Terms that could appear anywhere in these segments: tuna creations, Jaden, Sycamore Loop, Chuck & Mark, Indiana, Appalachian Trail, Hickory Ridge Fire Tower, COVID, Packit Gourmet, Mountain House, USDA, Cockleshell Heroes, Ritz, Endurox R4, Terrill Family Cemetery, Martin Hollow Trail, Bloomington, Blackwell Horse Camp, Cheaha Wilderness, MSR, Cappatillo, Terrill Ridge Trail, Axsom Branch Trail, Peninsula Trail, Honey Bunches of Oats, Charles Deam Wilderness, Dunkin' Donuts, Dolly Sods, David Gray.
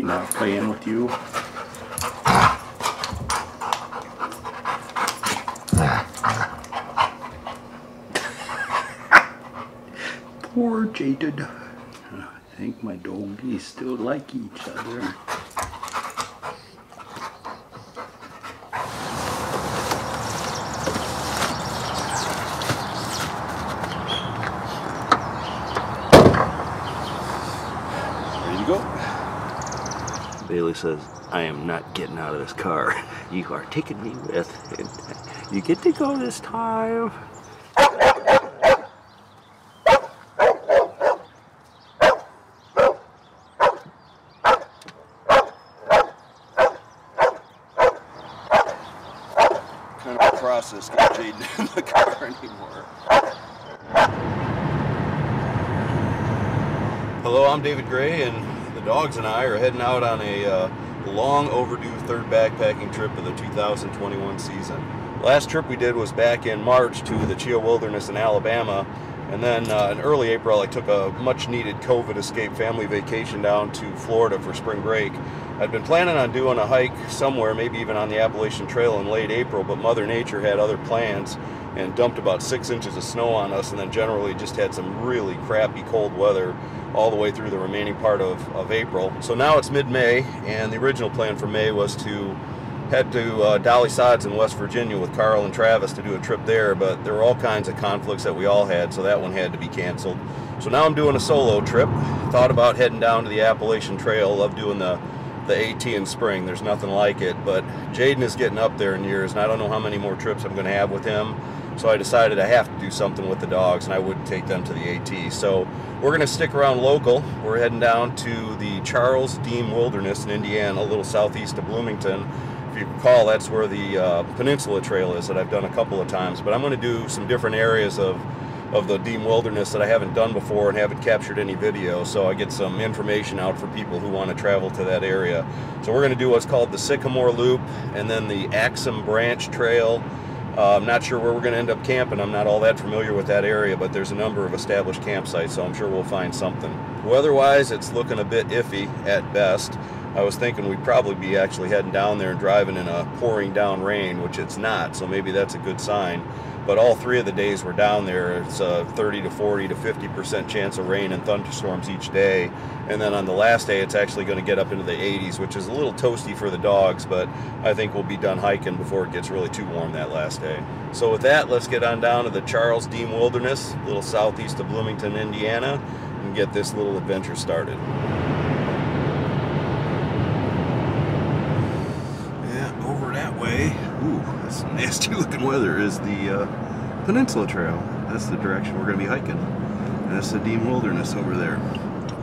he not playing with you? Poor Jaden. I think my doggies still like each other. Bailey says, I am not getting out of this car. You are taking me with. And you get to go this time. Kind of a process to get Jaden in the car anymore. Hello, I'm David Gray, and the dogs and I are heading out on a long overdue third backpacking trip of the 2021 season. Last trip we did was back in March to the Cheaha Wilderness in Alabama, and then in early April I took a much needed COVID escape family vacation down to Florida for spring break. I'd been planning on doing a hike somewhere, maybe even on the Appalachian Trail in late April, but Mother Nature had other plans and dumped about 6 inches of snow on us, and then generally just had some really crappy cold weather all the way through the remaining part of April. So now it's mid-May, and the original plan for May was to head to Dolly Sods in West Virginia with Carl and Travis to do a trip there, but there were all kinds of conflicts that we all had, so that one had to be canceled. So now I'm doing a solo trip. Thought about heading down to the Appalachian Trail. Love doing the AT in spring. There's nothing like it, but Jaden is getting up there in years, and I don't know how many more trips I'm going to have with him. So I decided I have to do something with the dogs, and I wouldn't take them to the AT. So we're going to stick around local. We're heading down to the Charles Deam Wilderness in Indiana, a little southeast of Bloomington. If you recall, that's where the Peninsula Trail is that I've done a couple of times. But I'm going to do some different areas of the Deam Wilderness that I haven't done before and haven't captured any video, so I get some information out for people who want to travel to that area. So we're going to do what's called the Sycamore Loop, and then the Axsom Branch Trail. I'm not sure where we're going to end up camping. I'm not all that familiar with that area, but there's a number of established campsites, so I'm sure we'll find something. Weather-wise, it's looking a bit iffy at best. I was thinking we'd probably be actually heading down there and driving in a pouring down rain, which it's not, so maybe that's a good sign. But all three of the days we're down there, it's a 30 to 40 to 50% chance of rain and thunderstorms each day. And then on the last day, it's actually going to get up into the 80s, which is a little toasty for the dogs, but I think we'll be done hiking before it gets really too warm that last day. So with that, let's get on down to the Charles Deam Wilderness, a little southeast of Bloomington, Indiana, and get this little adventure started. Nasty looking weather is the Peninsula Trail. That's the direction we're going to be hiking. And that's the Deam Wilderness over there.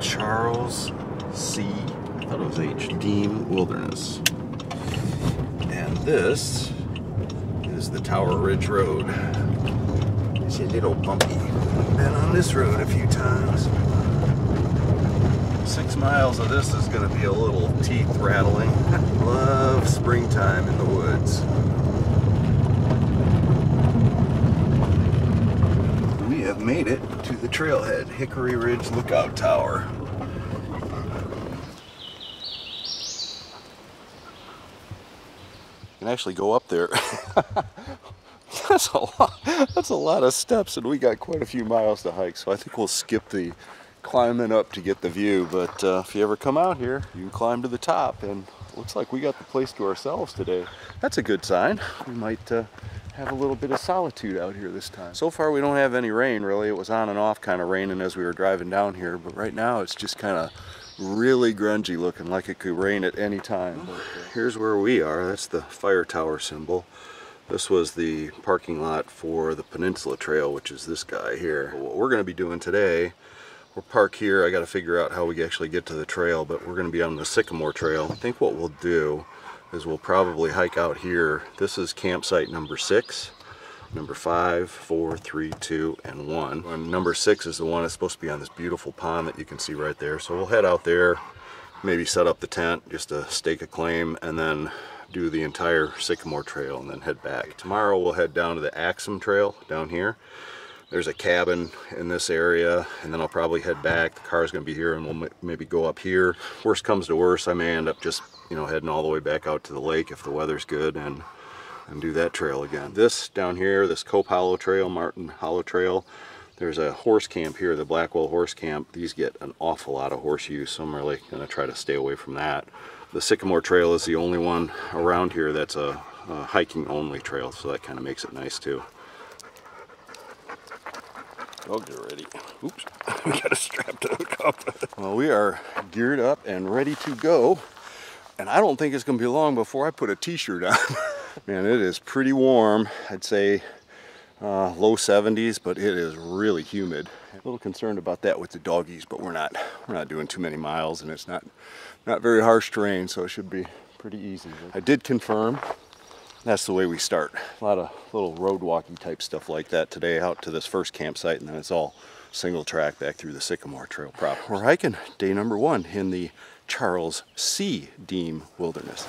Charles C. I thought it was H. Deam Wilderness. And this is the Terrill Ridge Road. It's a little bumpy. I've been on this road a few times. 6 miles of this is going to be a little teeth rattling. Love springtime in the woods. Made it to the trailhead, Hickory Ridge Lookout Tower. You can actually go up there. That's a lot of steps, and we got quite a few miles to hike, so I think we'll skip the climbing up to get the view. But if you ever come out here, you can climb to the top, and it looks like we got the place to ourselves today. That's a good sign. We might have a little bit of solitude out here this time. So far we don't have any rain really. It was on and off kind of raining as we were driving down here, but right now it's just kind of really grungy looking, like it could rain at any time. But here's where we are. That's the fire tower symbol. This was the parking lot for the Peninsula Trail, which is this guy here. What we're going to be doing today, we'll park here. I got to figure out how we actually get to the trail, but we're going to be on the Sycamore Trail. I think what we'll do is we'll probably hike out here. This is campsite number 6, number 5, 4, 3, 2, and 1. And number 6 is the one that's supposed to be on this beautiful pond that you can see right there. So we'll head out there, maybe set up the tent just to stake a claim, and then do the entire Sycamore Trail and then head back. Tomorrow we'll head down to the Axsom Trail down here. There's a cabin in this area, and then I'll probably head back. The car's gonna be here, and we'll maybe go up here. Worst comes to worst, I may end up just, you know, heading all the way back out to the lake if the weather's good, and do that trail again. This down here, this Copalo Trail, Martin Hollow Trail, there's a horse camp here, the Blackwell Horse Camp. These get an awful lot of horse use, so I'm really gonna try to stay away from that. The Sycamore Trail is the only one around here that's a hiking only trail, so that kind of makes it nice too. I'll get ready. Oops, we got a strap to hook up. Well, we are geared up and ready to go. And I don't think it's gonna be long before I put a t-shirt on. Man, it is pretty warm. I'd say low 70s, but it is really humid. A little concerned about that with the doggies, but we're not doing too many miles, and it's not very harsh terrain, so it should be pretty easy. I did confirm. That's the way we start. A lot of little road walking type stuff like that today out to this first campsite, and then it's all single track back through the Sycamore Trail proper. We're hiking day number one in the Charles C. Deam Wilderness.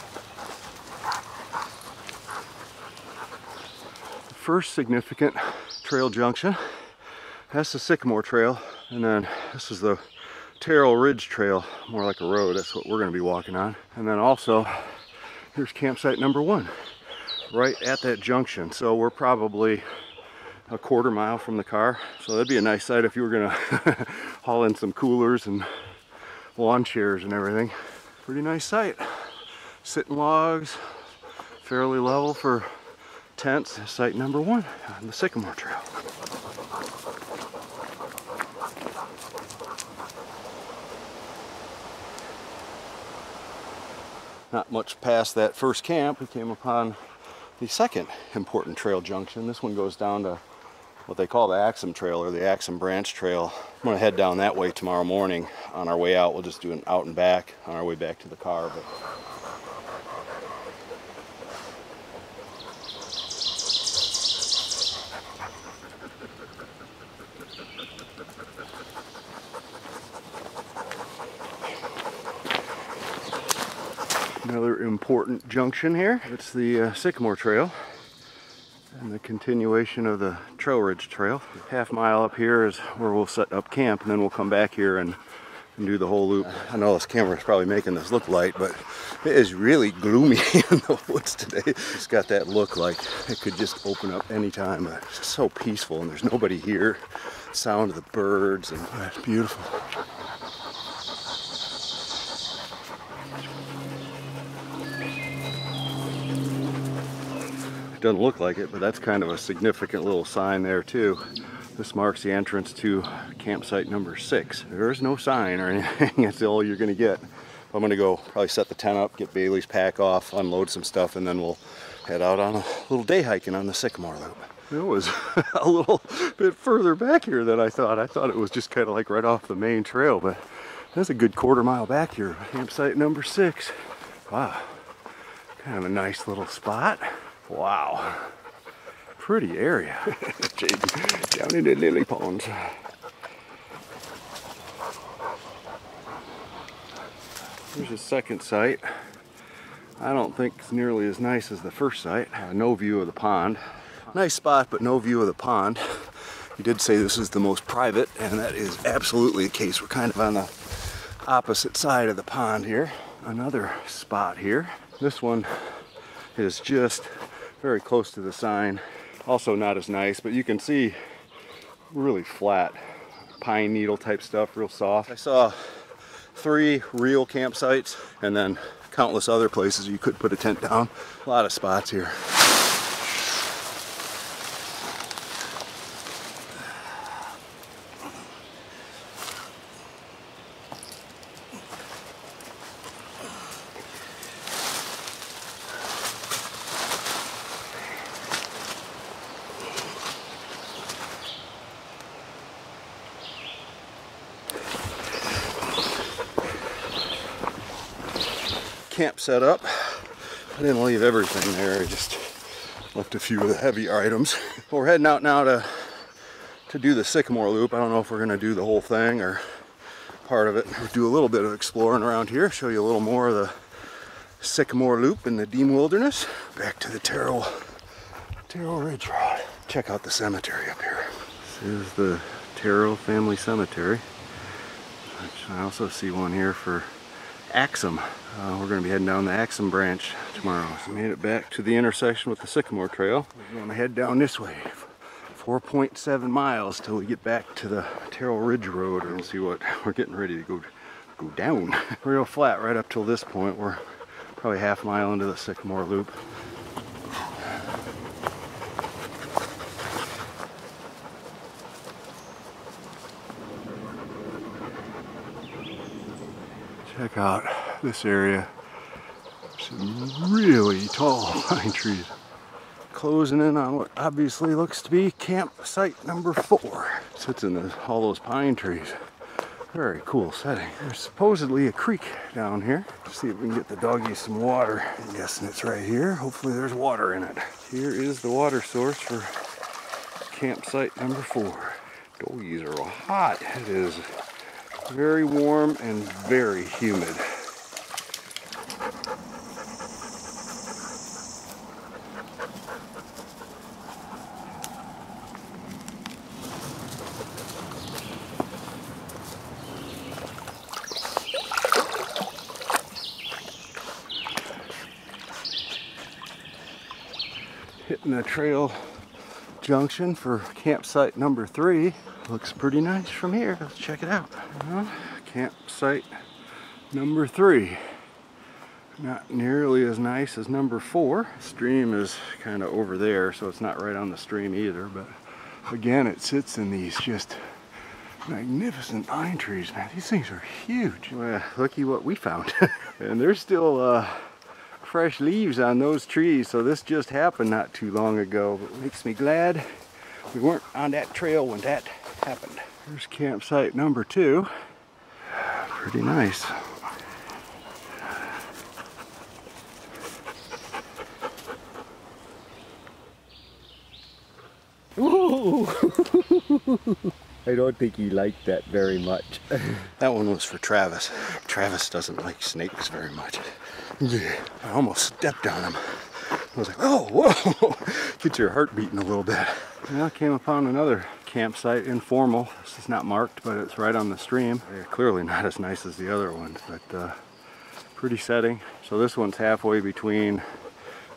The first significant trail junction, that's the Sycamore Trail, and then this is the Terrill Ridge Trail, more like a road. That's what we're gonna be walking on. And then also, here's campsite number one, right at that junction. So we're probably a quarter mile from the car, so that'd be a nice sight if you were gonna haul in some coolers and lawn chairs and everything. Pretty nice sight. Sitting logs, fairly level for tents. Site number one on the Sycamore Trail. Not much past that first camp, we came upon the second important trail junction. This one goes down to what they call the Axsom Trail, or the Axsom Branch Trail. I'm gonna head down that way tomorrow morning. On our way out, we'll just do an out and back on our way back to the car. But another important junction here. It's the Sycamore Trail and the continuation of the Terrill Ridge Trail. Half mile up here is where we'll set up camp, and then we'll come back here and do the whole loop. I know this camera is probably making this look light, but it is really gloomy in the woods today. It's got that look like it could just open up anytime. It's so peaceful, and there's nobody here. Sound of the birds, and it's beautiful. Doesn't look like it, but that's kind of a significant little sign there too. This marks the entrance to campsite number 6. There is no sign or anything. That's all you're gonna get. I'm gonna go probably set the tent up, get Bailey's pack off, unload some stuff, and then we'll head out on a little day hiking on the Sycamore Loop. It was a little bit further back here than I thought. I thought it was just kind of like right off the main trail, but that's a good quarter mile back here. Campsite number 6. Wow, kind of a nice little spot. Wow, pretty area. Jaden, down in the lily ponds. Here's a second site. I don't think it's nearly as nice as the first site. No view of the pond. Nice spot, but no view of the pond. You did say this is the most private, and that is absolutely the case. We're kind of on the opposite side of the pond here. Another spot here. This one is just very close to the sign. Also not as nice, but you can see really flat pine needle type stuff, real soft. I saw 3 real campsites and then countless other places you could put a tent down. A lot of spots here. Camp set up. I didn't leave everything there. I just left a few of the heavier items. We're heading out now to do the Sycamore Loop. I don't know if we're gonna do the whole thing or part of it. We'll do a little bit of exploring around here, show you a little more of the Sycamore Loop in the Deam Wilderness. Back to the Terrill Ridge Road. Check out the cemetery up here. This is the Terrill Family Cemetery. I also see one here for Axsom. We're going to be heading down the Axsom Branch tomorrow. So made it back to the intersection with the Sycamore Trail. We're going to head down this way, 4.7 miles till we get back to the Terrill Ridge Road and see what we're getting ready to go down. Real flat right up till this point. We're probably half a mile into the Sycamore Loop. Check out this area, some really tall pine trees. Closing in on what obviously looks to be campsite number 4. Sits in all those pine trees. Very cool setting. There's supposedly a creek down here. Let's see if we can get the doggies some water. I'm guessing it's right here. Hopefully there's water in it. Here is the water source for campsite number 4. Doggies are hot. It is very warm and very humid. Hitting the trail junction for campsite number 3. Looks pretty nice from here. Let's check it out. Campsite number 3. Not nearly as nice as number 4. Stream is kind of over there, so it's not right on the stream either. But again, it sits in these just magnificent pine trees. Man, these things are huge. Well, looky what we found. And there's still fresh leaves on those trees, so this just happened not too long ago. But it makes me glad we weren't on that trail when that happened. Here's campsite number 2. Pretty nice. Whoa! I don't think he liked that very much. That one was for Travis. Travis doesn't like snakes very much. Yeah. I almost stepped on him. I was like, oh, whoa! Gets your heart beating a little bit. Now I came upon another campsite, informal. This is not marked, but it's right on the stream. They're clearly not as nice as the other ones, but pretty setting. So this one's halfway between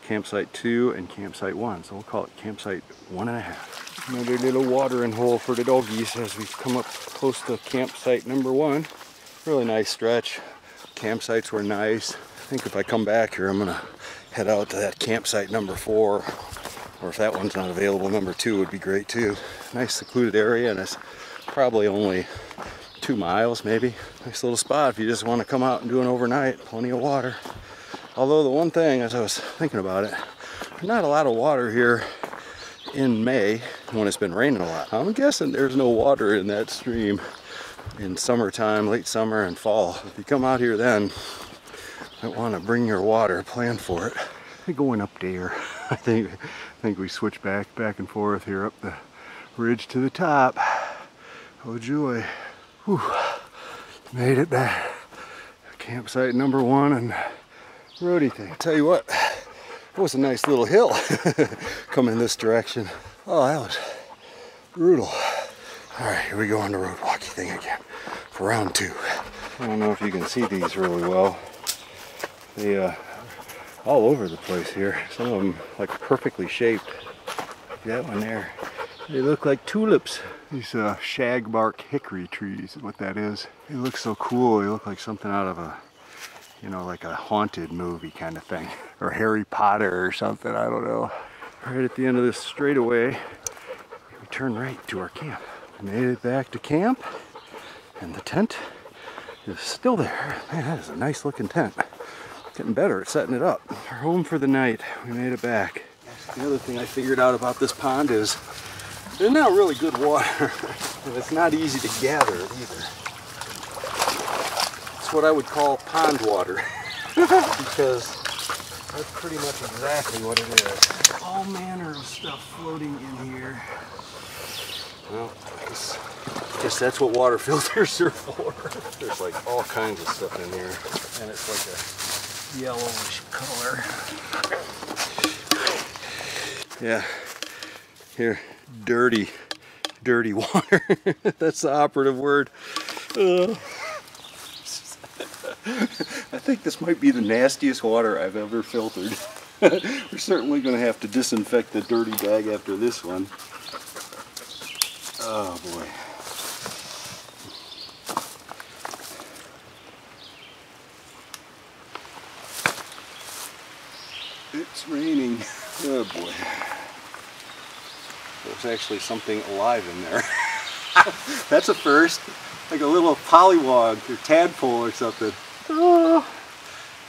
campsite 2 and campsite 1. So we'll call it campsite 1.5. Another little watering hole for the doggies as we come up close to campsite number 1. Really nice stretch. Campsites were nice. I think if I come back here, I'm gonna head out to that campsite number 4. Or if that one's not available, number 2 would be great too. Nice secluded area, and it's probably only 2 miles maybe. Nice little spot if you just want to come out and do an overnight. Plenty of water. Although the one thing, as I was thinking about it, not a lot of water here in May when it's been raining a lot. I'm guessing there's no water in that stream in summertime, late summer and fall. If you come out here then, you might want to bring your water, plan for it. Going up there, I think we switch back and forth here up the ridge to the top. Oh joy. Whew. Made it back. Campsite number 1 and roadie thing. I'll tell you what, it was a nice little hill coming this direction. Oh, that was brutal. All right, here we go on the road walkie thing again for round 2. I don't know if you can see these really well. The all over the place here. Some of them like perfectly shaped. That one there. They look like tulips. These shag bark hickory trees is what that is. They look so cool. They look like something out of a, you know, like a haunted movie kind of thing. Or Harry Potter or something, I don't know. Right at the end of this straightaway, we turn right to our camp. We made it back to camp, and the tent is still there. Man, that is a nice looking tent. Getting better at setting it up. We're home for the night. We made it back. The other thing I figured out about this pond is there's not really good water. And it's not easy to gather it either. It's what I would call pond water. Because that's pretty much exactly what it is. All manner of stuff floating in here. Well, I guess that's what water filters are for. There's like all kinds of stuff in here. And it's like a yellowish color. Yeah, here, dirty dirty water. That's the operative word. I think this might be the nastiest water I've ever filtered. We're certainly going to have to disinfect the dirty bag after this one. Oh boy. It's raining. Oh boy. There's actually something alive in there. That's a first. Like a little pollywog or tadpole or something. Oh.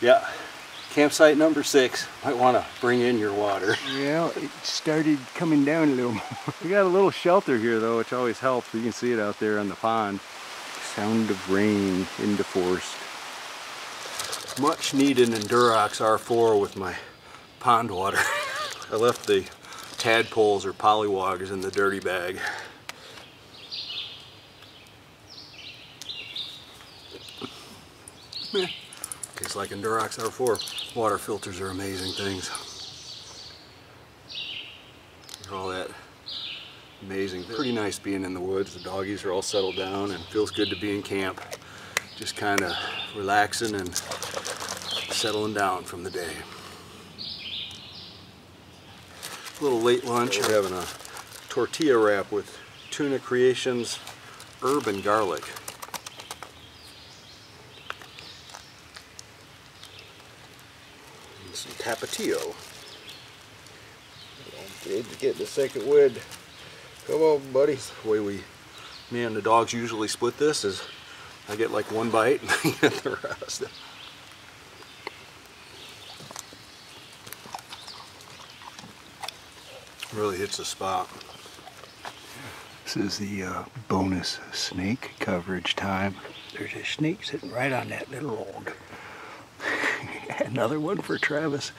Yeah. Campsite number 6. Might want to bring in your water. Yeah, it started coming down a little more. We got a little shelter here though, which always helps. You can see it out there on the pond. Sound of rain in the forest. Much needed Endurox R4 with my pond water. I left the tadpoles or pollywogs in the dirty bag. Meh. Tastes like Endurox R4. Water filters are amazing things. All that amazing. Pretty nice being in the woods. The doggies are all settled down and feels good to be in camp. Just kind of relaxing and settling down from the day. A little late lunch. We're having a tortilla wrap with Tuna Creations, herb and garlic. And some Cappatillo. I need to get the second wind. Come on, buddies. The way me and the dogs usually split this is I get like one bite and I get the rest. Really hits the spot. This is the bonus snake coverage time. There's a snake sitting right on that little log. Another one for Travis.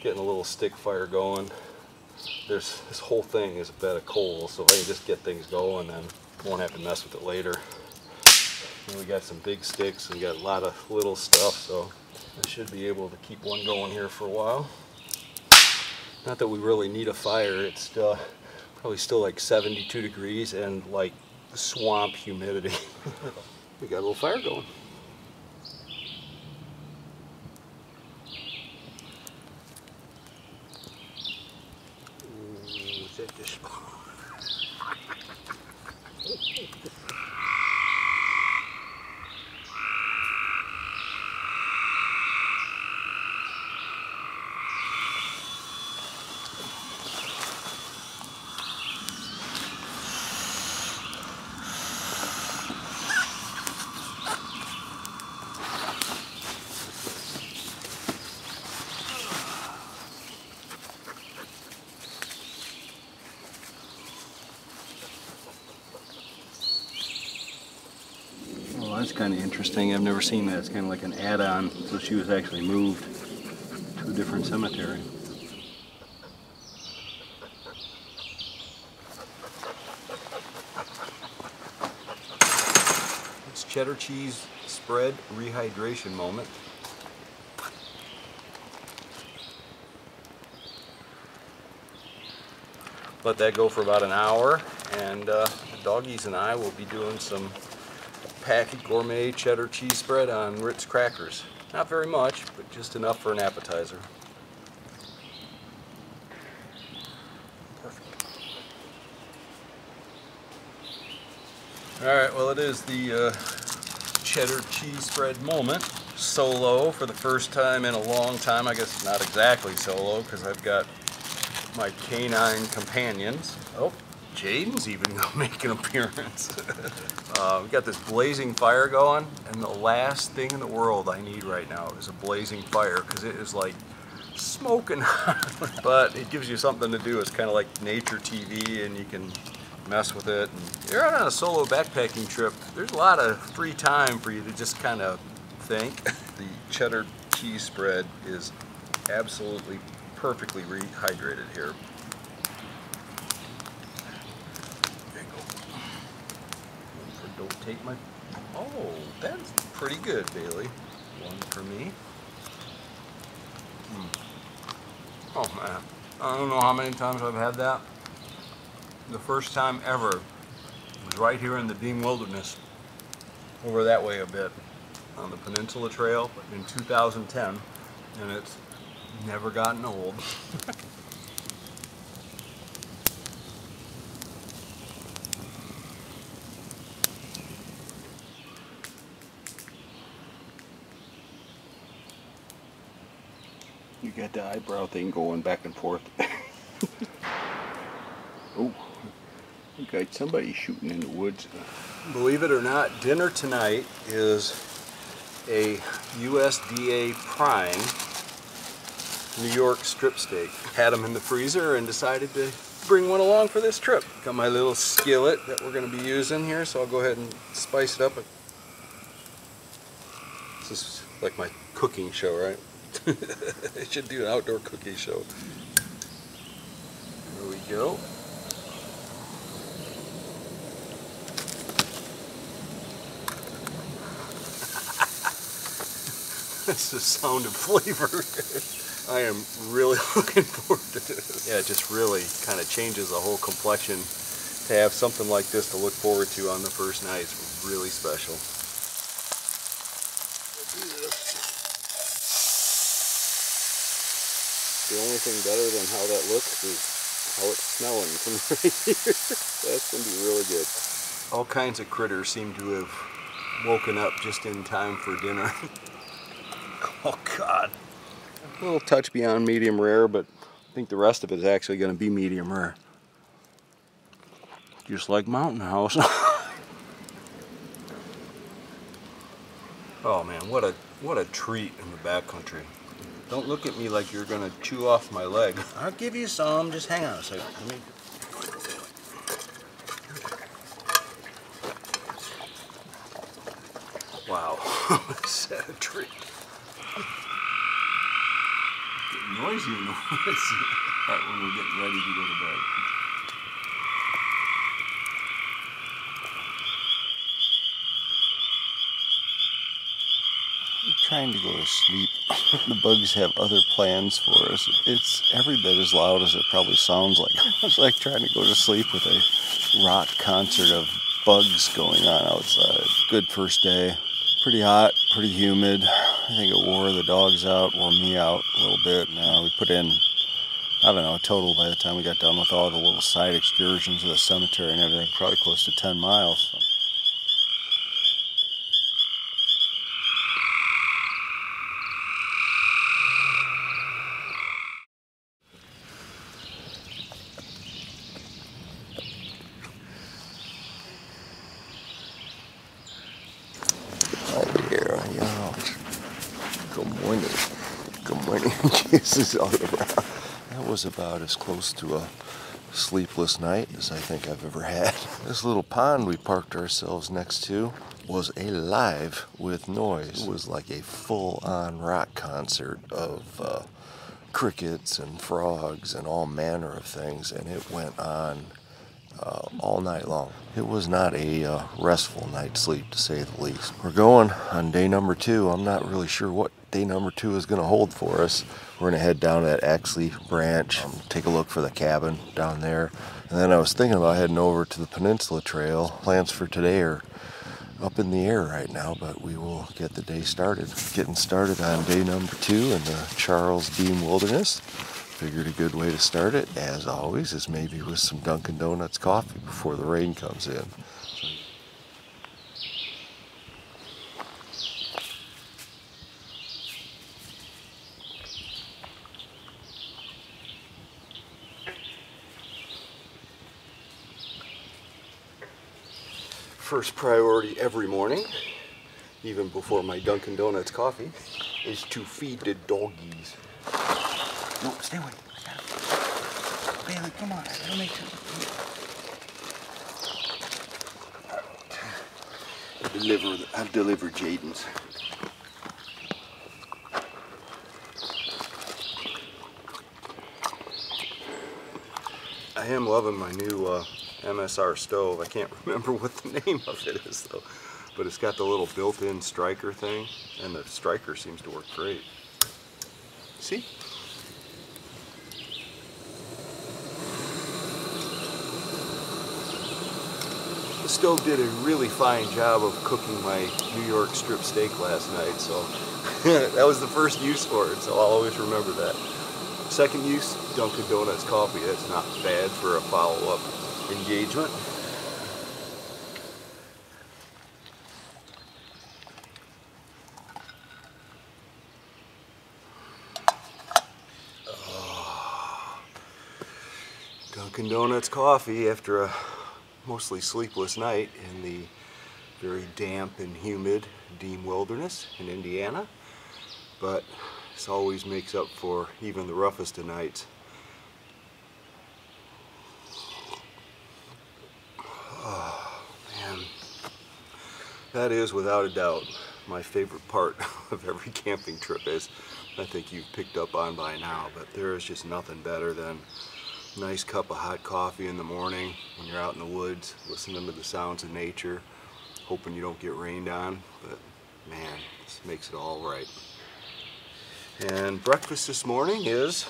Getting a little stick fire going. There's this whole thing is a bed of coals, so if I can just get things going, then won't have to mess with it later. And we got some big sticks and got a lot of little stuff, so I should be able to keep one going here for a while. Not that we really need a fire. It's probably still like 72 degrees and like swamp humidity. We got a little fire going. That's kind of interesting. I've never seen that. It's kind of like an add-on. So she was actually moved to a different cemetery. It's cheddar cheese spread rehydration moment. Let that go for about an hour, and the doggies and I will be doing some Packit Gourmet cheddar cheese spread on Ritz crackers. Not very much, but just enough for an appetizer. Perfect. All right, well, it is the cheddar cheese spread moment. Solo for the first time in a long time. I guess not exactly solo, because I've got my canine companions. Oh. Jaden's even gonna make an appearance. We got this blazing fire going, and the last thing in the world I need right now is a blazing fire, because it is like smoking hot. But it gives you something to do. It's kind of like nature TV, and you can mess with it. And you're out on a solo backpacking trip. There's a lot of free time for you to just kind of think. The cheddar cheese spread is absolutely perfectly rehydrated here. Don't take my... Oh, that's pretty good, Bailey. One for me. Oh, man. I don't know how many times I've had that. The first time ever was right here in the Deam Wilderness, over that way a bit, on the Peninsula Trail in 2010, and it's never gotten old. You got the eyebrow thing going back and forth. Oh, you got somebody shooting in the woods. Believe it or not, dinner tonight is a USDA prime New York strip steak. Had them in the freezer and decided to bring one along for this trip. Got my little skillet that we're going to be using here, so I'll go ahead and spice it up. This is like my cooking show, right? I should do an outdoor cooking show. There we go. That's the sound of flavor. I am really looking forward to this. Yeah, it just really kind of changes the whole complexion. To have something like this to look forward to on the first night is really special. The only thing better than how that looks is how it's smelling from right here. That's going to be really good. All kinds of critters seem to have woken up just in time for dinner. Oh, God. A little touch beyond medium rare, but I think the rest of it is actually going to be medium rare. Just like Mountain House. Oh, man, what a treat in the backcountry. Don't look at me like you're gonna chew off my leg. I'll give you some, just hang on a second. Let me... Wow, is that a treat? Getting noisy in the woods. Right when we're getting ready to go to bed. Trying to go to sleep. The bugs have other plans for us. It's every bit as loud as it probably sounds like. It's like trying to go to sleep with a rock concert of bugs going on outside. Good first day. Pretty hot, pretty humid. I think it wore the dogs out, wore me out a little bit. Now we put in, I don't know, a total by the time we got done with all the little side excursions to the cemetery and everything, probably close to 10 miles. This is all around. That was about as close to a sleepless night as I think I've ever had. This little pond we parked ourselves next to was alive with noise. It was like a full-on rock concert of crickets and frogs and all manner of things, and it went on all night long. It was not a restful night's sleep, to say the least. We're going on day number 2. I'm not really sure what day number 2 is going to hold for us. We're going to head down to that Axsom Branch, take a look for the cabin down there. And then I was thinking about heading over to the Peninsula Trail. Plans for today are up in the air right now, but we will get the day started. Getting started on day number 2 in the Charles Deam Wilderness. Figured a good way to start it, as always, is maybe with some Dunkin' Donuts coffee before the rain comes in. First priority every morning, even before my Dunkin' Donuts coffee, is to feed the doggies. No, stay away. I gotta... Bailey, come on. I gotta make sure. I've delivered Jaden's. I am loving my new MSR stove. I can't remember what the name of it is though, but it's got the little built-in striker thing, and the striker seems to work great. See? The stove did a really fine job of cooking my New York strip steak last night, so that was the first use for it, so I'll always remember that. Second use, Dunkin' Donuts coffee. That's not bad for a follow-up engagement. Oh. Dunkin' Donuts coffee after a mostly sleepless night in the very damp and humid Deam Wilderness in Indiana. But this always makes up for even the roughest of nights. Oh, man. That is, without a doubt, my favorite part of every camping trip is. I think you've picked up on by now, but there is just nothing better than a nice cup of hot coffee in the morning when you're out in the woods, listening to the sounds of nature, hoping you don't get rained on, but man, this makes it all right. And breakfast this morning is,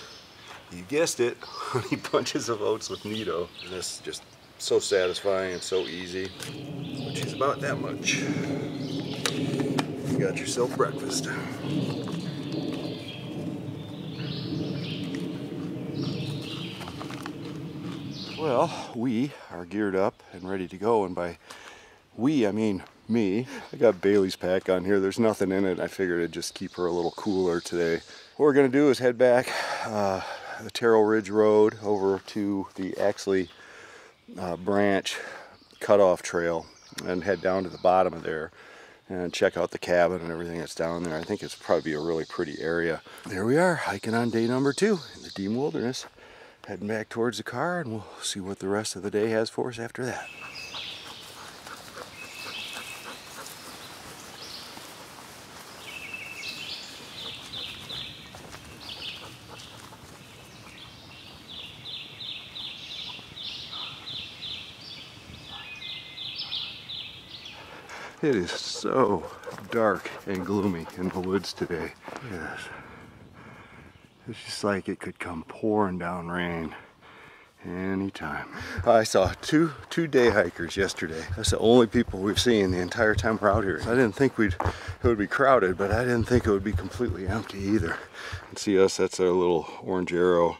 you guessed it, Honey Bunches of Oats with Neato. And this is just so satisfying and so easy, which is about that much. You got yourself breakfast. Well, we are geared up and ready to go, and by we, I mean me. I got Bailey's pack on here. There's nothing in it. I figured I'd just keep her a little cooler today. What we're going to do is head back the Terrill Ridge Road over to the Axsom Branch Cutoff Trail and head down to the bottom of there and check out the cabin and everything that's down there. I think it's probably a really pretty area. There we are, hiking on day number 2 in the Deam Wilderness. Heading back towards the car, and we'll see what the rest of the day has for us after that. It is so dark and gloomy in the woods today. Look at this. It's just like it could come pouring down rain anytime. I saw two day hikers yesterday. That's the only people we've seen the entire time we're out here. I didn't think it would be crowded, but I didn't think it would be completely empty either. And see us, that's our little orange arrow,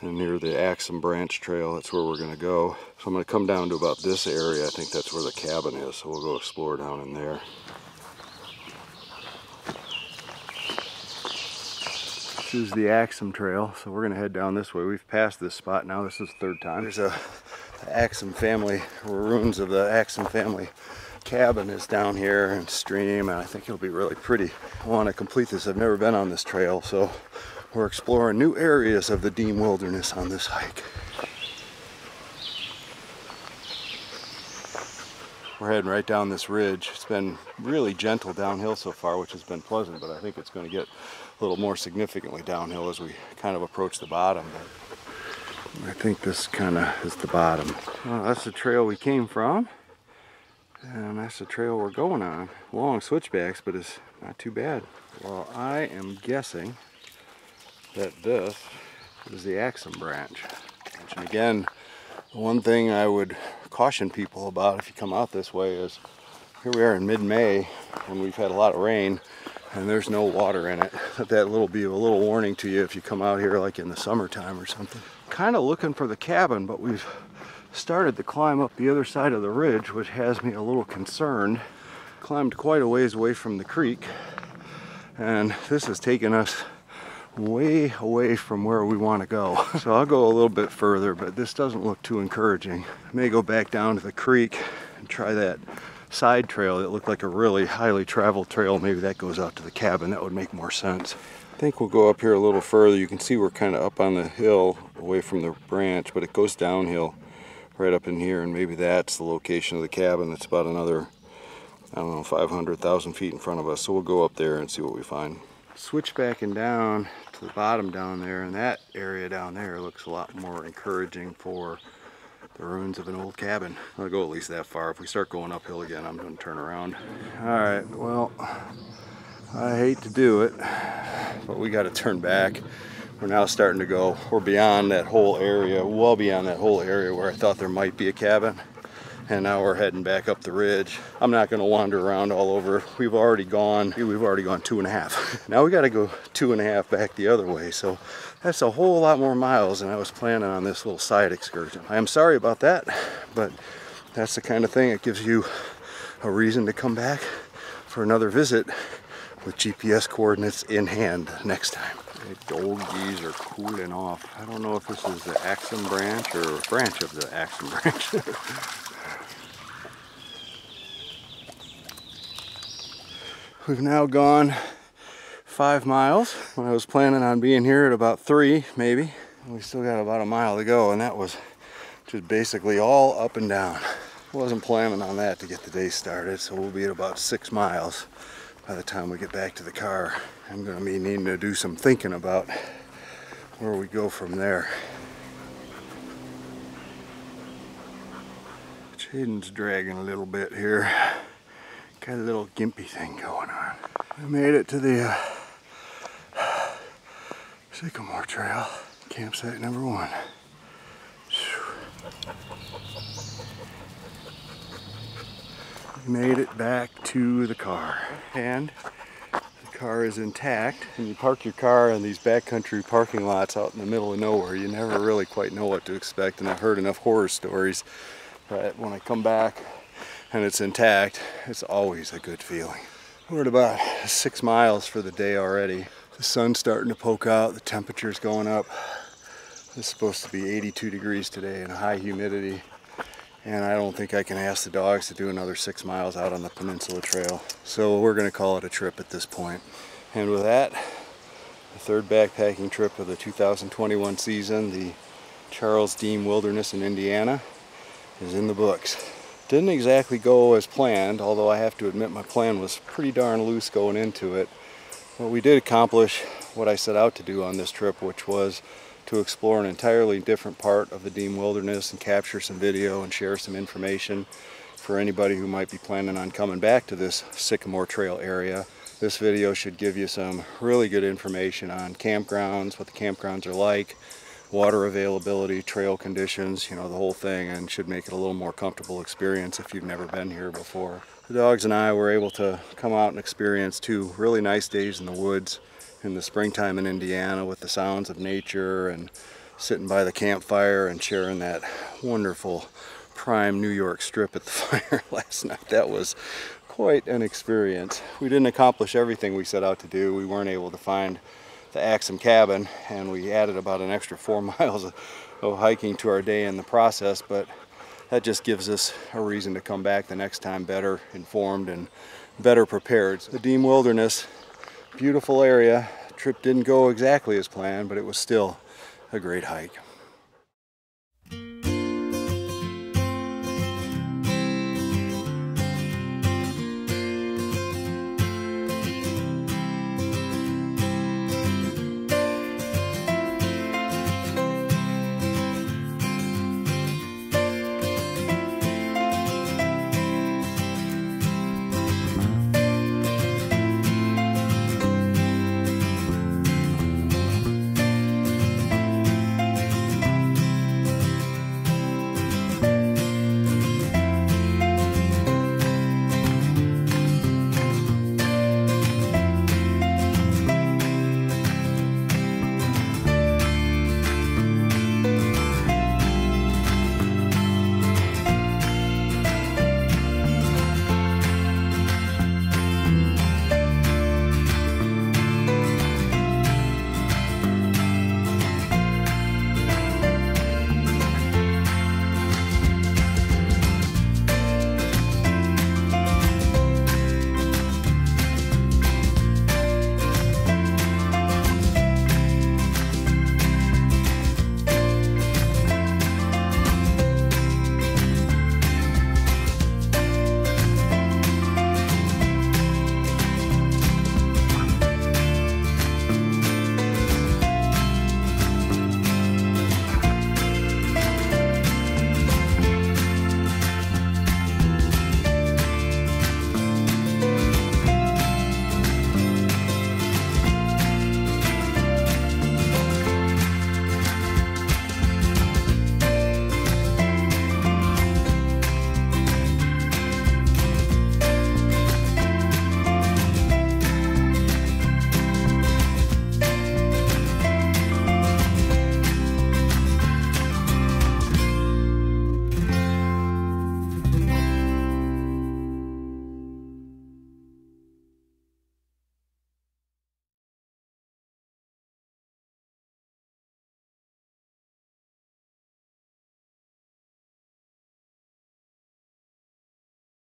and near the Axsom Branch Trail, that's where we're gonna go. So I'm gonna come down to about this area. I think that's where the cabin is, so we'll go explore down in there. This is the Axsom Trail, so we're gonna head down this way. We've passed this spot now, this is the third time. There's the Axsom family, ruins of the Axsom family cabin is down here and stream, and I think it'll be really pretty. I wanna complete this, I've never been on this trail, so we're exploring new areas of the Deam Wilderness on this hike. We're heading right down this ridge. It's been really gentle downhill so far, which has been pleasant, but I think it's going to get a little more significantly downhill as we kind of approach the bottom. But I think this kind of is the bottom. Well, that's the trail we came from, and that's the trail we're going on. Long switchbacks, but it's not too bad. Well, I am guessing that this is the Axsom Branch. And again, the one thing I would caution people about if you come out this way is, here we are in mid-May when we've had a lot of rain and there's no water in it. That will be a little warning to you if you come out here like in the summertime or something. Kind of looking for the cabin, but we've started to climb up the other side of the ridge, which has me a little concerned. Climbed quite a ways away from the creek, and this has taken us way away from where we want to go. So I'll go a little bit further, but this doesn't look too encouraging. I may go back down to the creek and try that side trail that looked like a really highly traveled trail. Maybe that goes out to the cabin. That would make more sense. I think we'll go up here a little further. You can see we're kind of up on the hill away from the branch, but it goes downhill right up in here, and maybe that's the location of the cabin. That's about another, I don't know, 500,000 feet in front of us. So we'll go up there and see what we find. Switchbacking down to the bottom down there, and that area down there looks a lot more encouraging for the ruins of an old cabin. I'll go at least that far. If we start going uphill again, I'm gonna turn around. All right, well, I hate to do it, but we gotta turn back. We're now starting to go, we're beyond that whole area, well beyond that whole area where I thought there might be a cabin. And now we're heading back up the ridge. I'm not gonna wander around all over. We've already gone 2.5. Now we gotta go 2.5 back the other way. So that's a whole lot more miles than I was planning on this little side excursion. I am sorry about that, but that's the kind of thing that gives you a reason to come back for another visit with GPS coordinates in hand next time. The old geese are cooling off. I don't know if this is the Axsom Branch or a branch of the Axsom Branch. We've now gone 5 miles. When I was planning on being here at about 3, maybe. We still got about a mile to go, and that was just basically all up and down. Wasn't planning on that to get the day started, so we'll be at about 6 miles by the time we get back to the car. I'm gonna be needing to do some thinking about where we go from there. Jaden's dragging a little bit here. Got a little gimpy thing going on. We made it to the Sycamore Trail, campsite number 1. Made it back to the car, and the car is intact. When you park your car in these backcountry parking lots out in the middle of nowhere, you never really quite know what to expect, and I've heard enough horror stories, but when I come back and it's intact, it's always a good feeling. We're at about 6 miles for the day already. The sun's starting to poke out, the temperature's going up. It's supposed to be 82 degrees today and high humidity. And I don't think I can ask the dogs to do another 6 miles out on the Peninsula Trail. So we're gonna call it a trip at this point. And with that, the third backpacking trip of the 2021 season, the Charles Deam Wilderness in Indiana, is in the books. Didn't exactly go as planned, although I have to admit my plan was pretty darn loose going into it. But we did accomplish what I set out to do on this trip, which was to explore an entirely different part of the Deam Wilderness and capture some video and share some information for anybody who might be planning on coming back to this Sycamore Trail area. This video should give you some really good information on campgrounds, what the campgrounds are like, water availability, trail conditions, you know, the whole thing, and should make it a little more comfortable experience if you've never been here before. The dogs and I were able to come out and experience 2 really nice days in the woods in the springtime in Indiana with the sounds of nature and sitting by the campfire and sharing that wonderful prime New York strip at the fire last night. That was quite an experience. We didn't accomplish everything we set out to do. We weren't able to find the Axsom cabin, and we added about an extra 4 miles of hiking to our day in the process, but that just gives us a reason to come back the next time better informed and better prepared. The Deam Wilderness, beautiful area. Trip didn't go exactly as planned, but it was still a great hike.